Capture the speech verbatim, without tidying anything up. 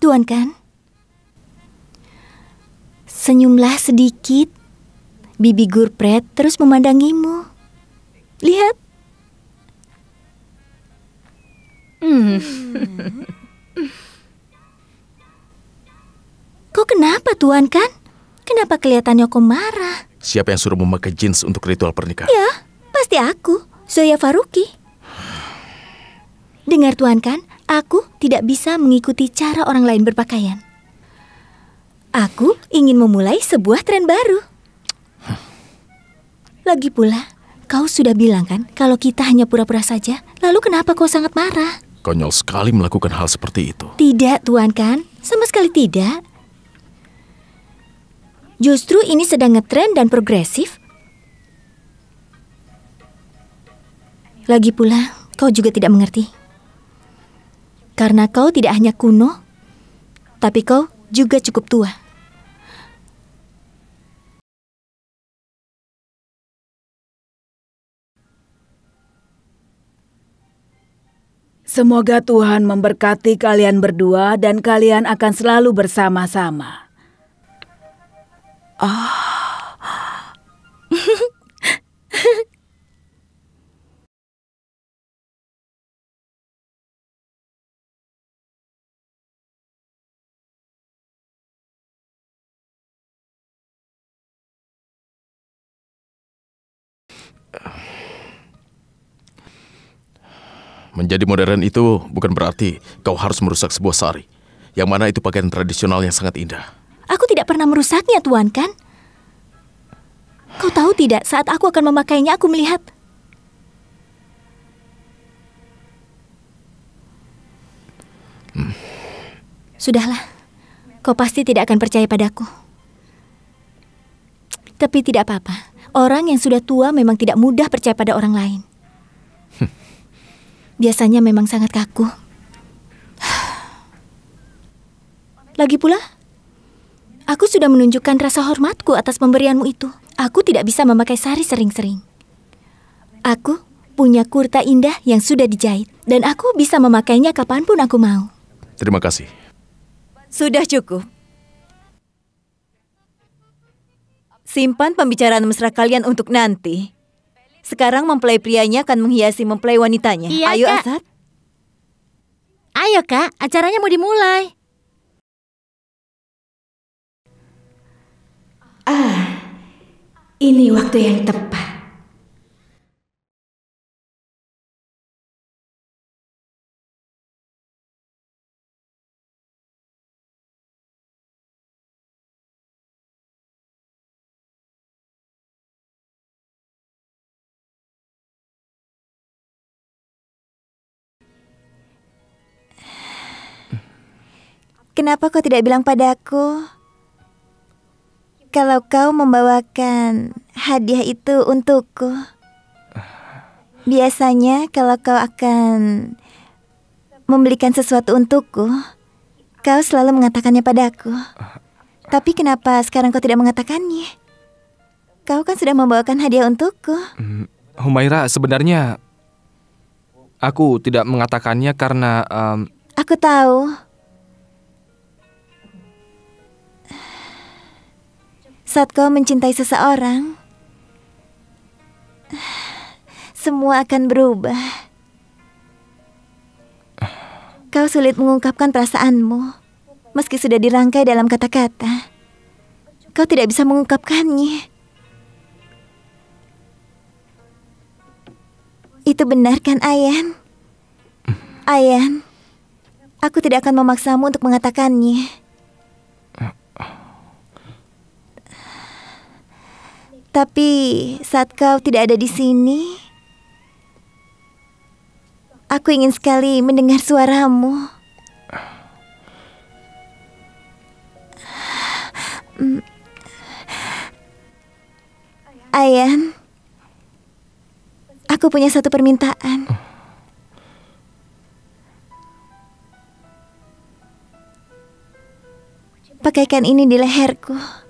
Tuan kan? Senyumlah sedikit. Bibi Gurpreet terus memandangimu. Lihat. Hmm. Kok kenapa, Tuan kan? Kenapa kelihatannya kau marah? Siapa yang suruh memakai jeans untuk ritual pernikahan? Ya, pasti aku, Zoya Faruki. Dengar, Tuan kan? Aku tidak bisa mengikuti cara orang lain berpakaian. Aku ingin memulai sebuah tren baru. Lagi pula, kau sudah bilang kan kalau kita hanya pura-pura saja, lalu kenapa kau sangat marah? Konyol sekali melakukan hal seperti itu. Tidak, Tuan kan? Sama sekali tidak. Justru ini sedang ngetren dan progresif. Lagi pula, kau juga tidak mengerti. Karena kau tidak hanya kuno, tapi kau juga cukup tua. Semoga Tuhan memberkati kalian berdua dan kalian akan selalu bersama-sama. Ah. Menjadi modern itu bukan berarti kau harus merusak sebuah sari, yang mana itu pakaian tradisional yang sangat indah. Aku tidak pernah merusaknya, Tuan kan? Kau tahu tidak, saat aku akan memakainya, aku melihat. Hmm. Sudahlah, kau pasti tidak akan percaya padaku. Tapi tidak apa-apa, orang yang sudah tua memang tidak mudah percaya pada orang lain. Biasanya memang sangat kaku. Lagi pula, aku sudah menunjukkan rasa hormatku atas pemberianmu itu. Aku tidak bisa memakai sari sering-sering. Aku punya kurta indah yang sudah dijahit. Dan aku bisa memakainya kapanpun aku mau. Terima kasih. Sudah cukup. Simpan pembicaraan mesra kalian untuk nanti. Sekarang mempelai prianya akan menghiasi mempelai wanitanya. Iya, ayo, Kak. Asad. Ayo, Kak. Acaranya mau dimulai. Ah, ini waktu yang tepat. Kenapa kau tidak bilang padaku kalau kau membawakan hadiah itu untukku? Biasanya kalau kau akan membelikan sesuatu untukku, kau selalu mengatakannya padaku. Tapi kenapa sekarang kau tidak mengatakannya? Kau kan sudah membawakan hadiah untukku. Humaira, sebenarnya aku tidak mengatakannya karena... Um... Aku tahu. Saat kau mencintai seseorang, semua akan berubah. Kau sulit mengungkapkan perasaanmu, meski sudah dirangkai dalam kata-kata. Kau tidak bisa mengungkapkannya. Itu benar kan, Ayan? Ayan, aku tidak akan memaksamu untuk mengatakannya. Tapi saat kau tidak ada di sini, aku ingin sekali mendengar suaramu. Ayan, aku punya satu permintaan. Pakaikan ini di leherku.